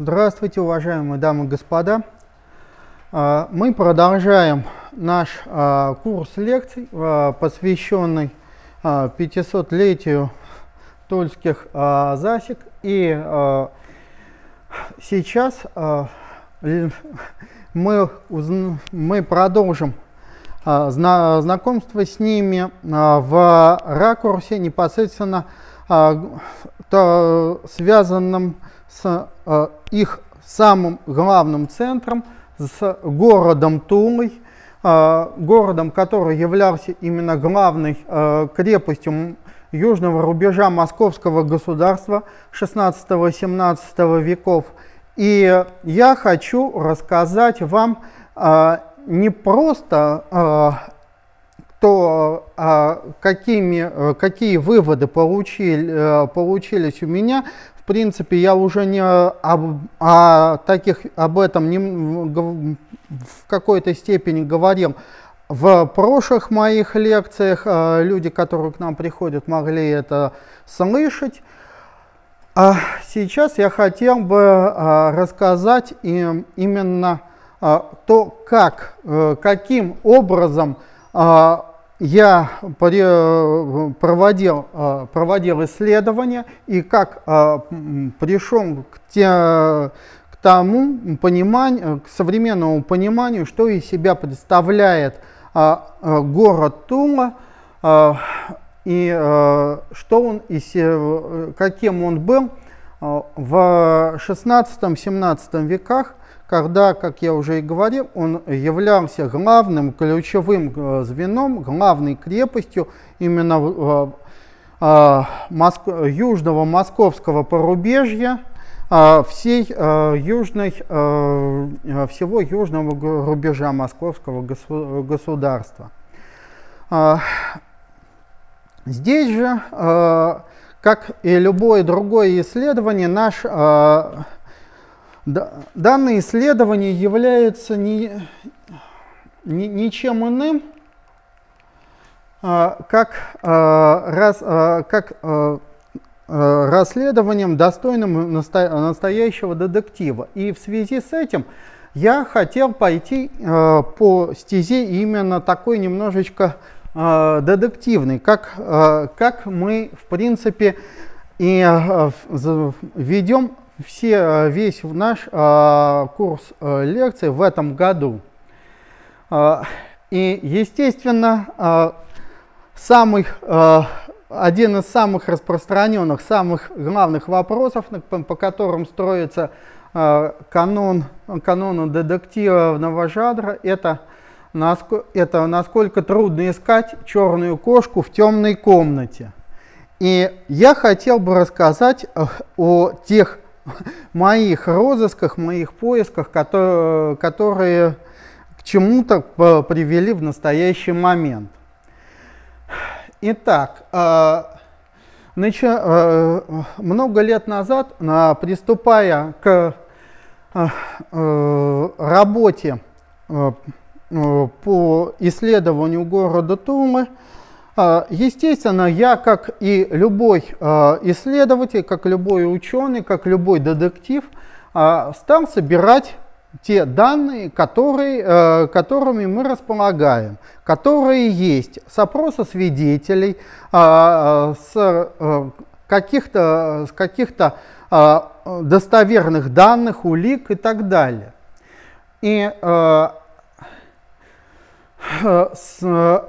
Здравствуйте, уважаемые дамы и господа! Мы продолжаем наш курс лекций, посвященный 500-летию тульских засек. И сейчас мы продолжим знакомство с ними в ракурсе, непосредственно связанном с их самым главным центром, с городом Тулой, городом, который являлся именно главной крепостью южного рубежа Московского государства XVI–XVII веков. И я хочу рассказать вам не просто то, какие выводы получились у меня. В принципе, я уже не в какой-то степени говорил в прошлых моих лекциях. Люди, которые к нам приходят, могли это слышать. А сейчас я хотел бы рассказать им именно то, каким образом я проводил исследования и как пришел к тому пониманию, к современному пониманию, что из себя представляет город Тула и каким он был в XVI–XVII веках, когда, как я уже и говорил, он являлся главным ключевым звеном, главной крепостью именно южного московского порубежья, всего южного рубежа Московского государства. Здесь же, как и любое другое исследование, данное исследование является ничем иным, как расследованием, достойным настоящего детектива. И в связи с этим я хотел пойти по стезе именно такой немножечко детективной, как мы, в принципе, и ведем весь наш курс лекций в этом году. И, естественно, один из самых распространенных, самых главных вопросов, по которым строится канон детективного жанра, это насколько трудно искать черную кошку в темной комнате. И я хотел бы рассказать о тех моих розысках, моих поисках, которые к чему-то привели в настоящий момент. Итак, много лет назад, приступая к работе по исследованию города Тулы, естественно, я, как и любой исследователь, как любой ученый, как любой детектив, стал собирать те данные, которыми мы располагаем, которые есть с опроса свидетелей, с каких-то достоверных данных, улик и так далее. И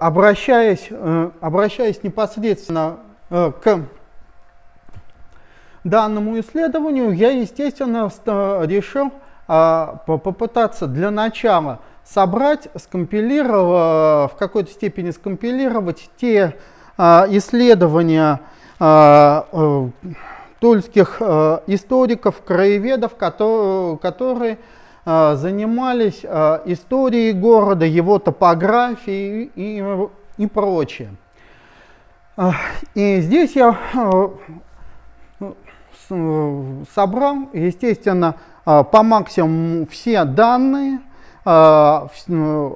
обращаясь непосредственно к данному исследованию, я, естественно, решил попытаться для начала в какой-то степени скомпилировать те исследования тульских историков, краеведов, которые занимались историей города, его топографией и прочее. И здесь я собрал, естественно, по максимуму все данные, все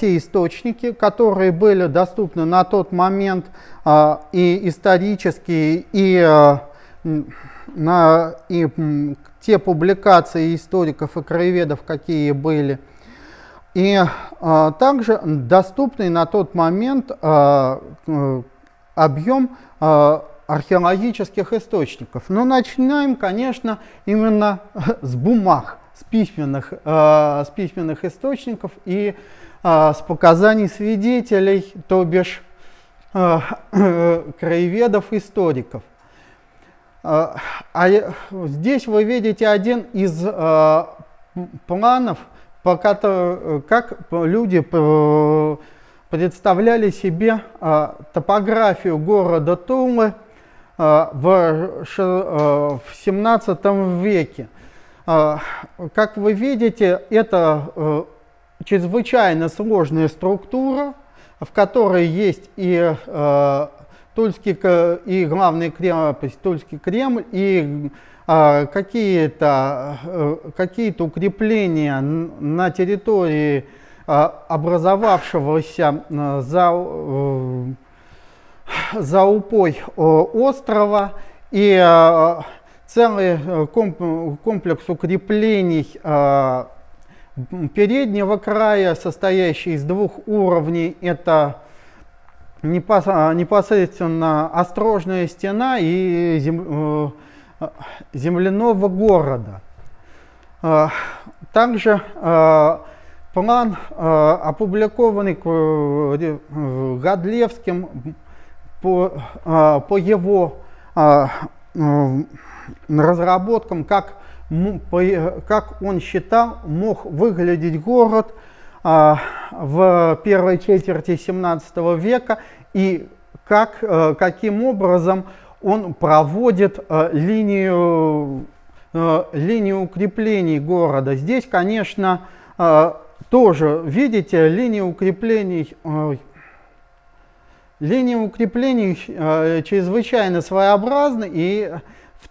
источники, которые были доступны на тот момент, и исторические, и те публикации историков и краеведов, какие были, и также доступный на тот момент объем археологических источников. Но начинаем, конечно, именно с бумаг, с письменных источников и с показаний свидетелей, то бишь краеведов, историков. А здесь вы видите один из планов, как люди представляли себе топографию города Тулы в 17 веке. Как вы видите, это чрезвычайно сложная структура, в которой есть и главная крепость, Тульский Кремль, и какие-то укрепления на территории образовавшегося за Упой острова, и целый комплекс укреплений переднего края, состоящий из двух уровней. Это непосредственно острожная стена и земляного города. Также план, опубликованный Годлевским по его разработкам, как он считал, мог выглядеть город в первой четверти 17 века и каким образом он проводит линию укреплений города. Здесь, конечно, тоже, видите, линия укреплений чрезвычайно своеобразна, и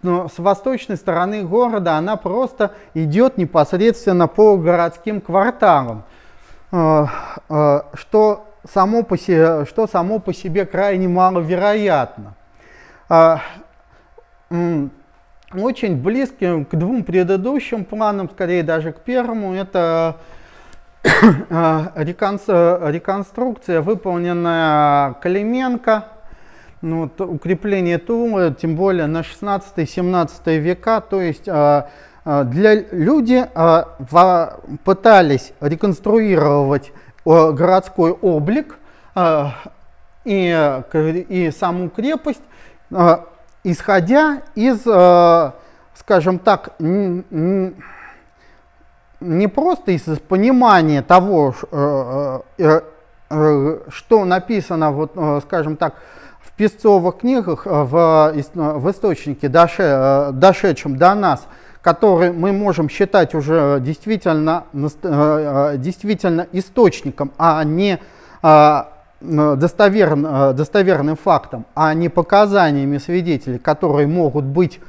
с восточной стороны города она просто идет непосредственно по городским кварталам, что само по себе крайне маловероятно. Очень близким к двум предыдущим планам, скорее даже к первому, это реконструкция, выполненная Калименко, вот, укрепление Тулы, тем более на 16-17 века. То есть люди пытались реконструировать городской облик и саму крепость, исходя из, скажем так, не просто из понимания того, что написано, вот, скажем так, в писцовых книгах, в источнике, дошедшем до нас, который мы можем считать уже действительно источником, а не достоверным фактом, а не показаниями свидетелей, которые могут быть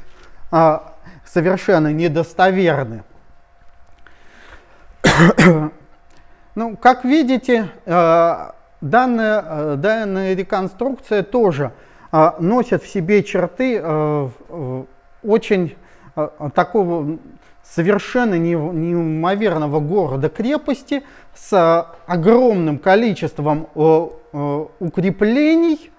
совершенно недостоверны. Ну, как видите, данная реконструкция тоже носит в себе черты очень такого совершенно неимоверного города-крепости с огромным количеством укреплений,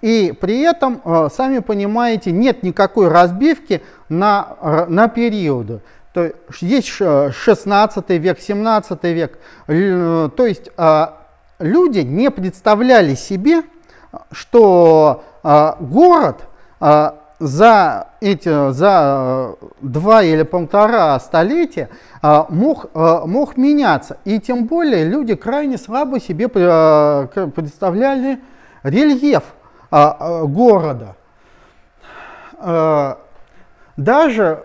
и при этом, сами понимаете, нет никакой разбивки на периоды. То есть 16 век, 17 век, то есть люди не представляли себе, что город за два или полтора столетия мог меняться. И тем более люди крайне слабо себе представляли рельеф города. Даже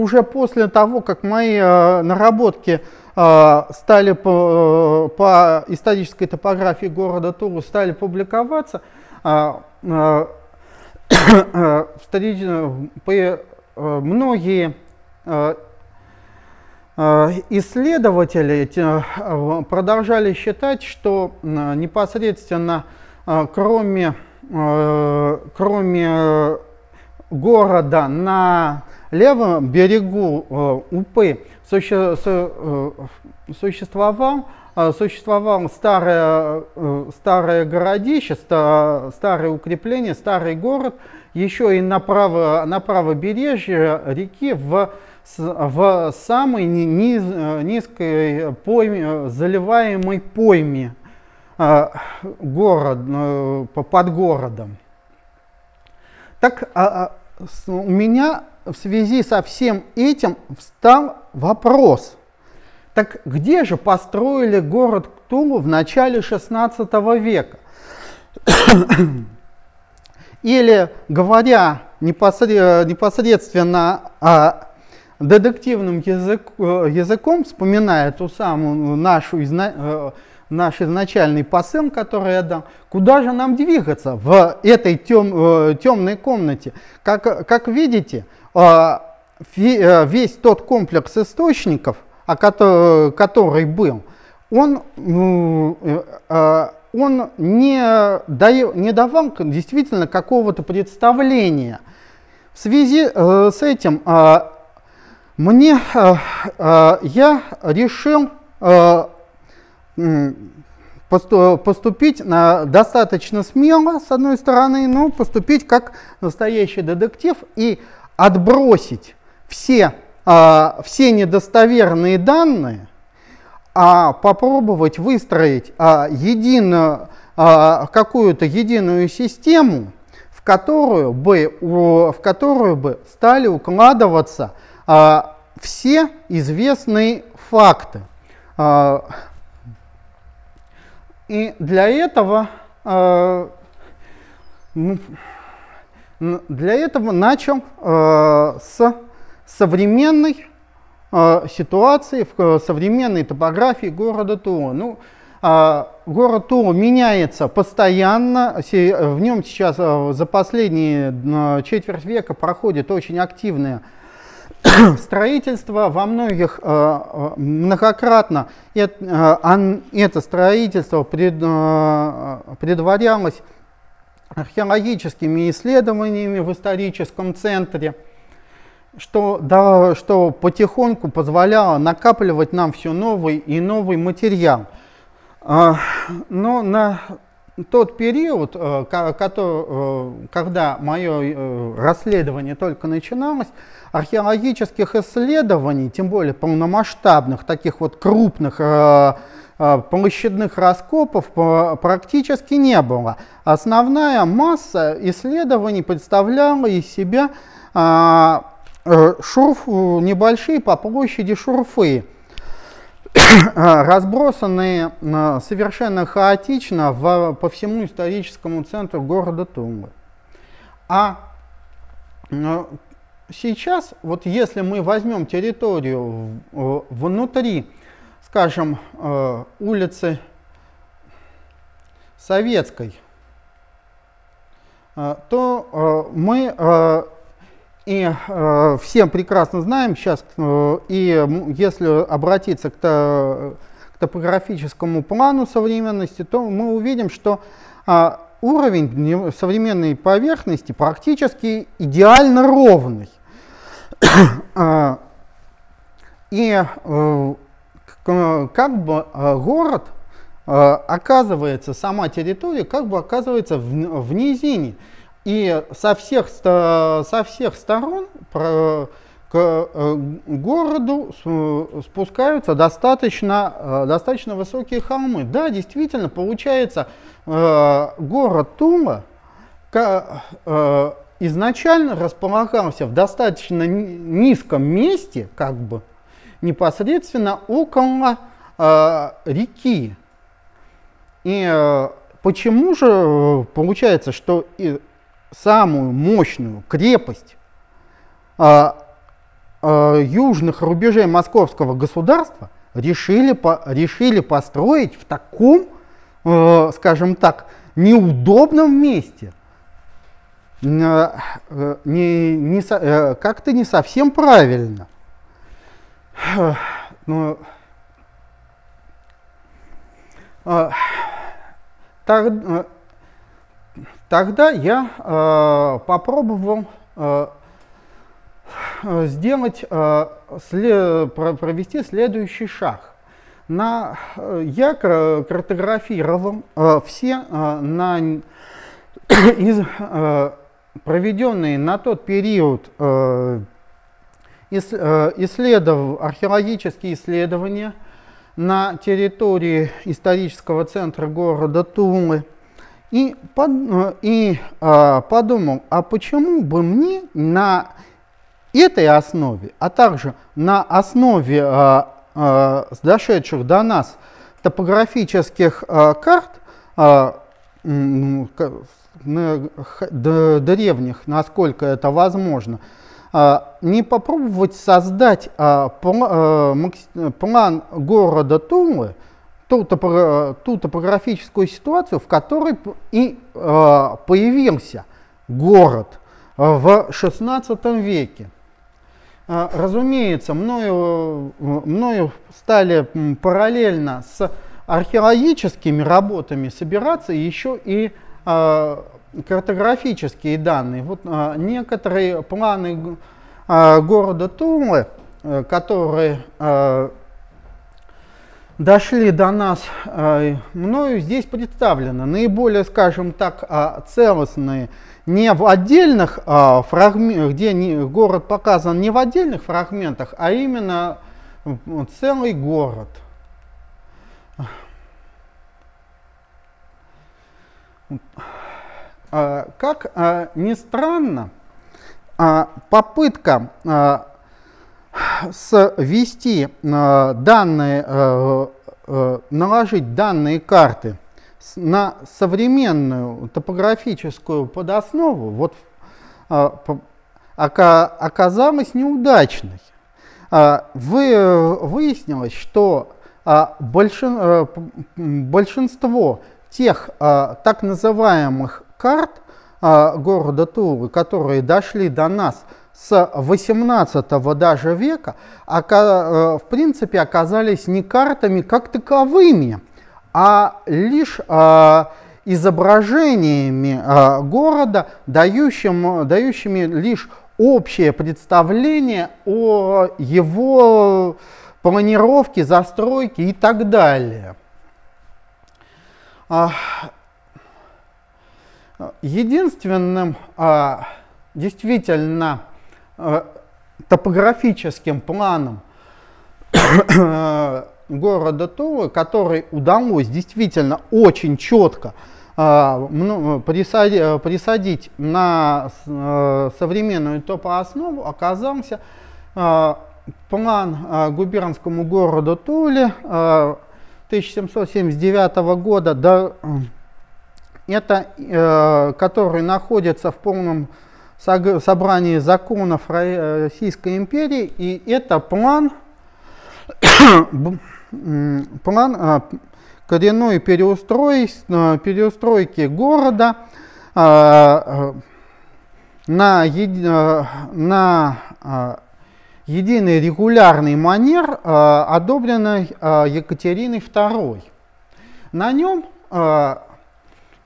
уже после того, как мои наработки стали по исторической топографии города Тулы стали публиковаться, многие исследователи продолжали считать, что непосредственно кроме города на левом берегу Упы существовало старое городище, старое укрепление, старый город, еще и на правобережье реки в самой низкой пойме, заливаемой пойме под городом. Так у меня в связи со всем этим встал вопрос. Так где же построили город Тулу в начале XVI века? Или, говоря непосредственно детективным языком, вспоминая ту самую наш изначальный посыл, который я дал, куда же нам двигаться в этой темной комнате? Как видите, весь тот комплекс источников, который был, он не давал действительно какого-то представления. В связи с этим я решил поступить достаточно смело, с одной стороны, но поступить как настоящий детектив и отбросить все недостоверные данные, а попробовать выстроить какую-то единую систему, в которую бы стали укладываться все известные факты. И для этого начал с современной ситуации, в современной топографии города Тула. Ну, город Тула меняется постоянно, в нем сейчас за последние четверть века проходит очень активное строительство. Во многих многократно это строительство предварялось археологическими исследованиями в историческом центре, что потихоньку позволяло накапливать нам все новый и новый материал. Но на тот период, когда мое расследование только начиналось, археологических исследований, тем более полномасштабных, таких вот крупных площадных раскопов практически не было. Основная масса исследований представляла из себя небольшие по площади шурфы, разбросанные совершенно хаотично по всему историческому центру города Тулы. А сейчас, вот если мы возьмем территорию внутри, скажем, улицы Советской, то мы... все прекрасно знаем сейчас, если обратиться к топографическому плану современности, то мы увидим, что уровень современной поверхности практически идеально ровный. И как бы город оказывается, сама территория как бы оказывается в низине. И со всех сторон к городу спускаются достаточно высокие холмы. Да, действительно, получается, город Тула изначально располагался в достаточно низком месте, как бы непосредственно около реки. И почему же получается, что самую мощную крепость южных рубежей Московского государства решили построить в таком, скажем так, неудобном месте? Как-то не совсем правильно. Тогда я попробовал провести следующий шаг. Я картографировал все проведенные на тот период археологические исследования на территории исторического центра города Тулы и подумал, а почему бы мне на этой основе, а также на основе дошедших до нас топографических карт древних, насколько это возможно, не попробовать создать план города Тулы, ту топографическую ситуацию, в которой и появился город в XVI веке. Разумеется, мною стали параллельно с археологическими работами собираться еще и картографические данные. Вот некоторые планы города Тулы, которые дошли до нас, мною здесь представлены. Наиболее, скажем так, целостные, не в отдельных фрагментах, где город показан не в отдельных фрагментах, а именно целый город. Как ни странно, попытка свести данные, наложить данные карты на современную топографическую подоснову вот, оказалась неудачной. Выяснилось, что большинство тех так называемых карт города Тулы, которые дошли до нас с 18 даже века, в принципе оказались не картами как таковыми, а лишь изображениями города, дающими лишь общее представление о его планировке, застройке и так далее. Единственным действительно топографическим планом города Тулы, который удалось действительно очень четко присадить на современную топооснову, оказался план губернскому городу Туле 1779 года, который находится в полном собрании законов Российской империи, и это план коренной переустройки города на единый регулярный манер, одобренный Екатериной II. На нем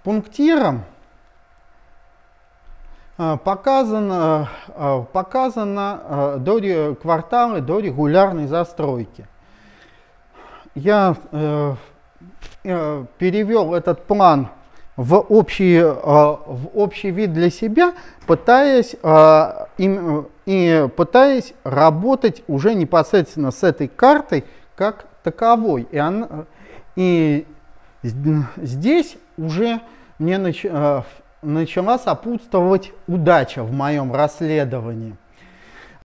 пунктиром показано кварталы до регулярной застройки. Я перевел этот план в общий вид для себя, пытаясь работать уже непосредственно с этой картой как таковой. И здесь уже мне начала сопутствовать удача в моем расследовании.